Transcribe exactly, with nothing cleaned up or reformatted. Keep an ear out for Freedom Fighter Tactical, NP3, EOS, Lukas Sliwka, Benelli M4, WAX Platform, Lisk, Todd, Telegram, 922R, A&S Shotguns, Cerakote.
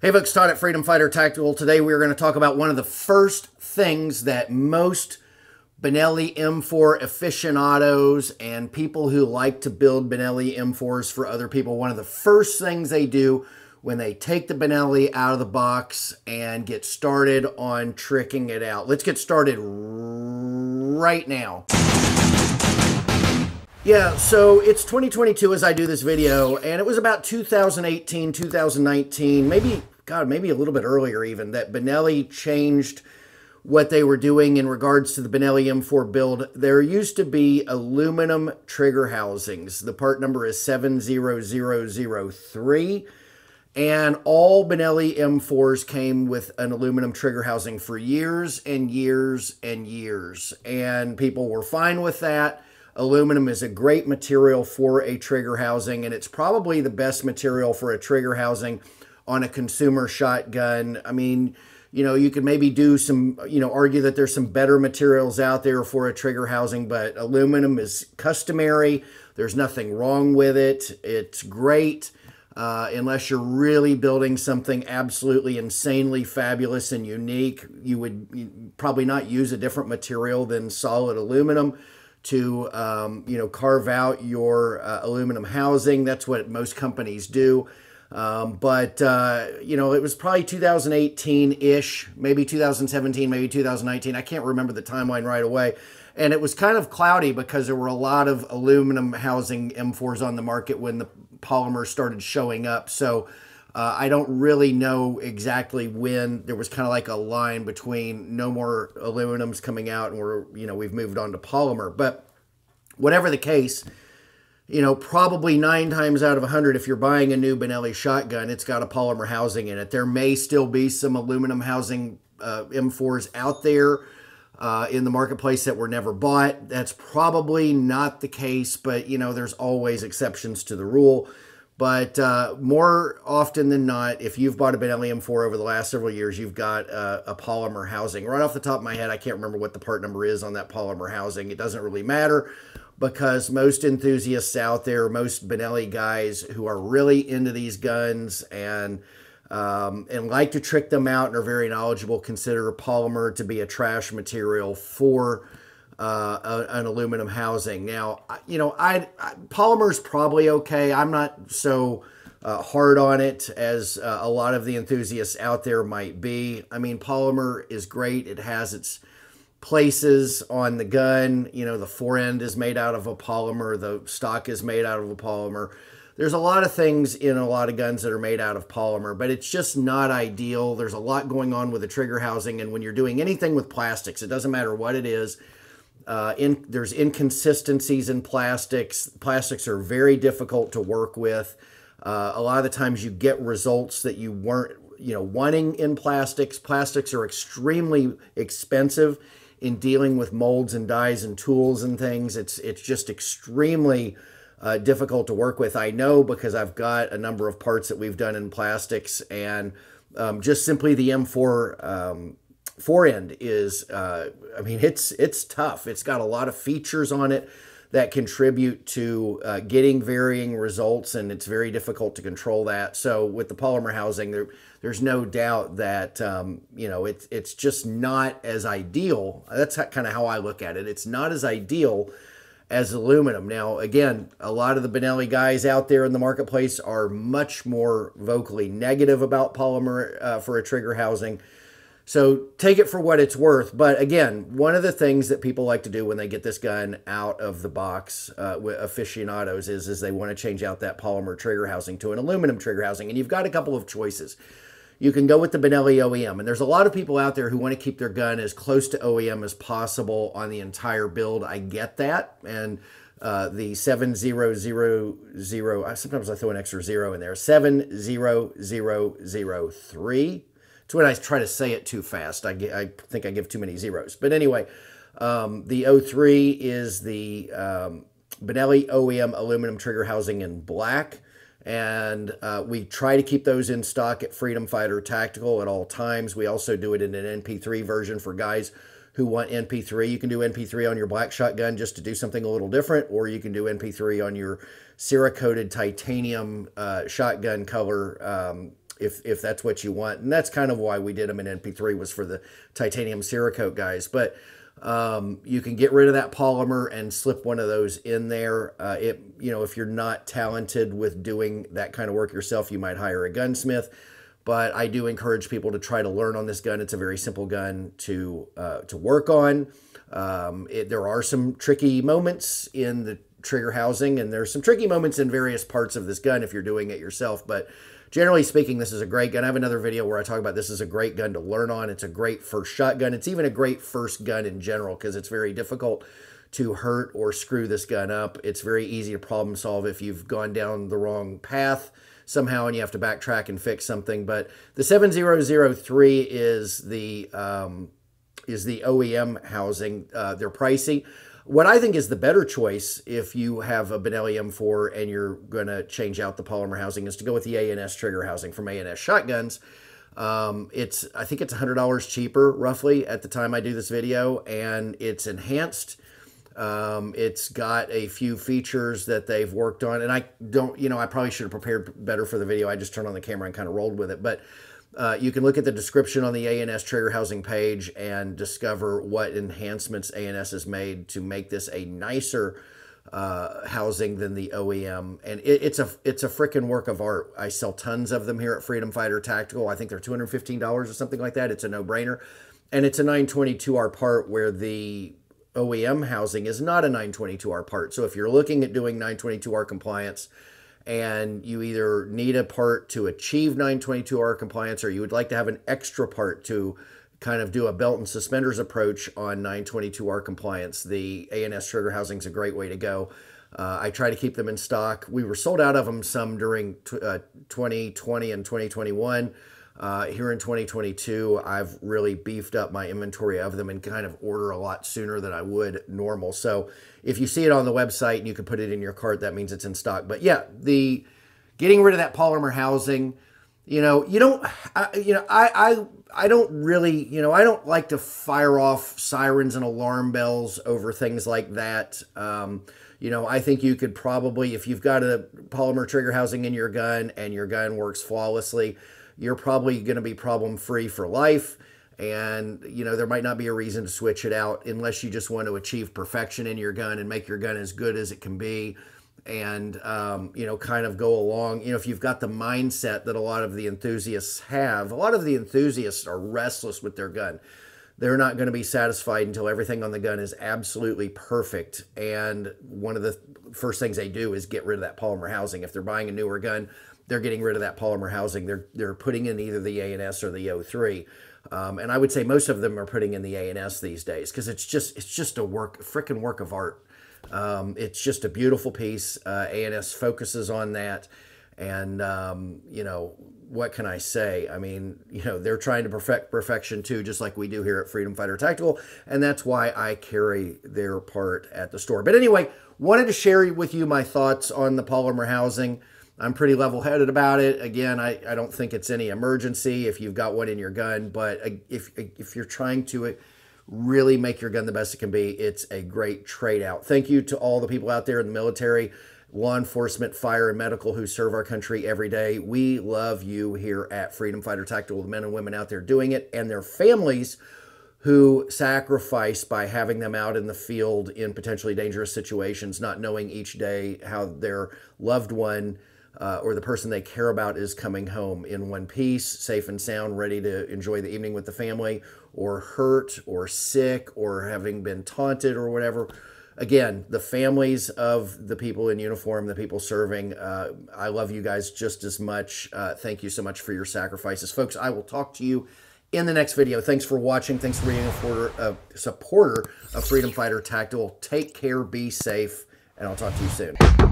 Hey folks, Todd at Freedom Fighter Tactical. Today we're going to talk about one of the first things that most Benelli M four aficionados and people who like to build Benelli M fours for other people, one of the first things they do when they take the Benelli out of the box and get started on tricking it out. Let's get started right now. Yeah, so it's twenty twenty-two as I do this video, and it was about two thousand eighteen, two thousand nineteen, maybe, God, maybe a little bit earlier even, that Benelli changed what they were doing in regards to the Benelli M four build. There used to be aluminum trigger housings. The part number is seven zero zero zero three, and all Benelli M fours came with an aluminum trigger housing for years and years and years, and people were fine with that. Aluminum is a great material for a trigger housing, and it's probably the best material for a trigger housing on a consumer shotgun. I mean, you know, you could maybe do some, you know, argue that there's some better materials out there for a trigger housing, but aluminum is customary. There's nothing wrong with it. It's great, uh, unless you're really building something absolutely insanely fabulous and unique. You would probably not use a different material than solid aluminum to um, you know, carve out your uh, aluminum housing. That's what most companies do. Um, but, uh, you know, it was probably two thousand eighteen-ish, maybe two thousand seventeen, maybe two thousand nineteen. I can't remember the timeline right away. And it was kind of cloudy because there were a lot of aluminum housing M fours on the market when the polymer started showing up. So uh, I don't really know exactly when. There was kind of like a line between no more aluminums coming out and we're, you know, we've moved on to polymer. But whatever the case, you know, probably nine times out of a hundred, if you're buying a new Benelli shotgun, it's got a polymer housing in it. There may still be some aluminum housing uh, M fours out there uh, in the marketplace that were never bought. That's probably not the case, but, you know, there's always exceptions to the rule. But uh, more often than not, if you've bought a Benelli M four over the last several years, you've got uh, a polymer housing. Right off the top of my head, I can't remember what the part number is on that polymer housing. It doesn't really matter, because most enthusiasts out there, most Benelli guys who are really into these guns and um, and like to trick them out and are very knowledgeable, consider polymer to be a trash material for uh, a, an aluminum housing. Now, you know, I, I polymer's probably okay. I'm not so uh, hard on it as uh, a lot of the enthusiasts out there might be. I mean, polymer is great. It has its places on the gun. You know, the forend is made out of a polymer, the stock is made out of a polymer. There's a lot of things in a lot of guns that are made out of polymer, but it's just not ideal. There's a lot going on with the trigger housing, and when you're doing anything with plastics, it doesn't matter what it is, uh, in, there's inconsistencies in plastics. Plastics are very difficult to work with. Uh, a lot of the times you get results that you weren't, you know, wanting in plastics. Plastics are extremely expensive in dealing with molds and dyes and tools and things. It's it's just extremely uh, difficult to work with. I know, because I've got a number of parts that we've done in plastics, and um, just simply the M four um, forend is, uh, I mean, it's, it's tough. It's got a lot of features on it that contribute to uh, getting varying results, and it's very difficult to control that. So with the polymer housing, there, there's no doubt that, um, you know, it's, it's just not as ideal. That's kind of how I look at it. It's not as ideal as aluminum. Now, again, a lot of the Benelli guys out there in the marketplace are much more vocally negative about polymer uh, for a trigger housing. So take it for what it's worth. But again, one of the things that people like to do when they get this gun out of the box, uh, with aficionados, is, is they want to change out that polymer trigger housing to an aluminum trigger housing. And you've got a couple of choices. You can go with the Benelli O E M. And there's a lot of people out there who want to keep their gun as close to O E M as possible on the entire build. I get that. And uh, the seven zero zero zero, sometimes I throw an extra zero in there, seven zero zero zero three. It's when I try to say it too fast. I, I think I give too many zeros. But anyway, um, the oh three is the um, Benelli O E M aluminum trigger housing in black. And uh, we try to keep those in stock at Freedom Fighter Tactical at all times. We also do it in an N P three version for guys who want N P three. You can do N P three on your black shotgun just to do something a little different, or you can do N P three on your Cerakote titanium uh, shotgun color um, if if that's what you want. And that's kind of why we did them in N P three, was for the titanium Cerakote guys. But um, you can get rid of that polymer and slip one of those in there. Uh, it you know, if you're not talented with doing that kind of work yourself, you might hire a gunsmith. But I do encourage people to try to learn on this gun. It's a very simple gun to uh, to work on. Um, it, there are some tricky moments in the trigger housing, and there's some tricky moments in various parts of this gun if you're doing it yourself. But generally speaking, this is a great gun. I have another video where I talk about this is a great gun to learn on. It's a great first shotgun. It's even a great first gun in general, because it's very difficult to hurt or screw this gun up. It's very easy to problem solve if you've gone down the wrong path somehow and you have to backtrack and fix something. But the seven zero zero three is the um, is the O E M housing. Uh, they're pricey. What I think is the better choice if you have a Benelli M four and you're going to change out the polymer housing is to go with the A and S trigger housing from A and S Shotguns. Um, it's I think it's one hundred dollars cheaper, roughly, at the time I do this video, and it's enhanced. Um, it's got a few features that they've worked on, and I don't, you know, I probably should have prepared better for the video. I just turned on the camera and kind of rolled with it, but uh, you can look at the description on the A and S trigger housing page and discover what enhancements A and S has made to make this a nicer uh, housing than the O E M. And it, it's a, it's a frickin' work of art. I sell tons of them here at Freedom Fighter Tactical. I think they're two hundred fifteen dollars or something like that. It's a no-brainer, and it's a nine twenty-two R part where the O E M housing is not a nine twenty-two R part. So if you're looking at doing nine twenty-two R compliance and you either need a part to achieve nine twenty-two R compliance, or you would like to have an extra part to kind of do a belt and suspenders approach on nine twenty-two R compliance, the A and S trigger housing is a great way to go. Uh, I try to keep them in stock. We were sold out of them some during uh, twenty twenty and twenty twenty-one. Uh, here in twenty twenty-two, I've really beefed up my inventory of them and kind of order a lot sooner than I would normal. So if you see it on the website and you can put it in your cart, that means it's in stock. But yeah, the getting rid of that polymer housing, you know, you don't, I, you know, I, I, I don't really, you know, I don't like to fire off sirens and alarm bells over things like that. Um, you know, I think you could probably, if you've got a polymer trigger housing in your gun and your gun works flawlessly, you're probably going to be problem-free for life. And, you know, there might not be a reason to switch it out unless you just want to achieve perfection in your gun and make your gun as good as it can be. And, um, you know, kind of go along. You know, if you've got the mindset that a lot of the enthusiasts have, a lot of the enthusiasts are restless with their gun. They're not going to be satisfied until everything on the gun is absolutely perfect. And one of the first things they do is get rid of that polymer housing. If they're buying a newer gun, they're getting rid of that polymer housing. They're, they're putting in either the A and S or the O three. Um, and I would say most of them are putting in the A and S these days, because it's just, it's just a work, frickin' work of art. Um, it's just a beautiful piece. Uh, A and S focuses on that. And, um, you know, what can I say? I mean, you know, they're trying to perfect perfection too, just like we do here at Freedom Fighter Tactical. And that's why I carry their part at the store. But anyway, wanted to share with you my thoughts on the polymer housing. I'm pretty level-headed about it. Again, I, I don't think it's any emergency if you've got one in your gun, but if, if you're trying to really make your gun the best it can be, it's a great trade-out. Thank you to all the people out there in the military, law enforcement, fire, and medical who serve our country every day. We love you here at Freedom Fighter Tactical, the men and women out there doing it, and their families who sacrifice by having them out in the field in potentially dangerous situations, not knowing each day how their loved one Uh, or the person they care about is coming home in one piece, safe and sound, ready to enjoy the evening with the family, or hurt or sick or having been taunted or whatever. Again, the families of the people in uniform, the people serving, uh, I love you guys just as much. Uh, thank you so much for your sacrifices. Folks, I will talk to you in the next video. Thanks for watching. Thanks for being a supporter of Freedom Fighter Tactical. Take care, be safe, and I'll talk to you soon.